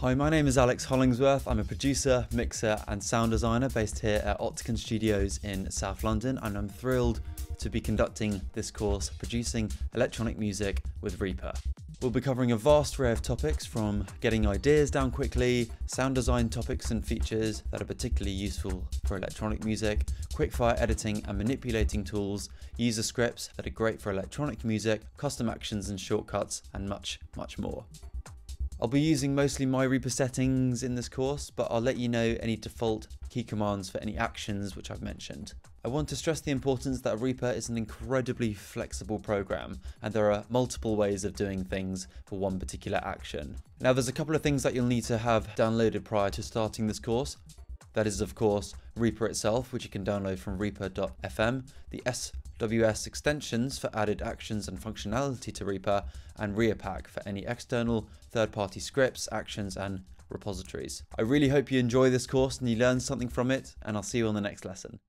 Hi, my name is Alex Hollingsworth. I'm a producer, mixer and sound designer based here at Opticon Studios in South London, and I'm thrilled to be conducting this course, Producing Electronic Music with Reaper. We'll be covering a vast array of topics, from getting ideas down quickly, sound design topics and features that are particularly useful for electronic music, quickfire editing and manipulating tools, user scripts that are great for electronic music, custom actions and shortcuts, and much, much more. I'll be using mostly my Reaper settings in this course, but I'll let you know any default key commands for any actions which I've mentioned. I want to stress the importance that Reaper is an incredibly flexible program, and there are multiple ways of doing things for one particular action. Now, there's a couple of things that you'll need to have downloaded prior to starting this course. That is, of course, Reaper itself, which you can download from reaper.fm, the SWS extensions for added actions and functionality to Reaper, and Reapack for any external third-party scripts, actions, and repositories. I really hope you enjoy this course and you learn something from it, and I'll see you on the next lesson.